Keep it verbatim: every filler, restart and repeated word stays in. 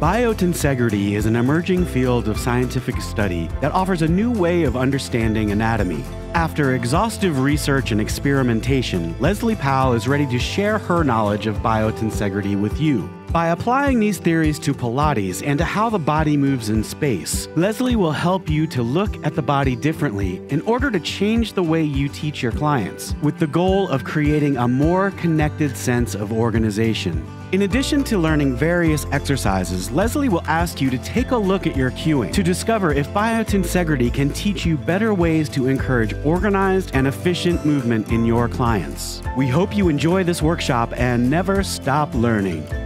Biotensegrity is an emerging field of scientific study that offers a new way of understanding anatomy. After exhaustive research and experimentation, Lesley Powell is ready to share her knowledge of biotensegrity with you. By applying these theories to Pilates and to how the body moves in space, Lesley will help you to look at the body differently in order to change the way you teach your clients, with the goal of creating a more connected sense of organization. In addition to learning various exercises, Lesley will ask you to take a look at your cueing to discover if biotensegrity can teach you better ways to encourage organized and efficient movement in your clients. We hope you enjoy this workshop and never stop learning.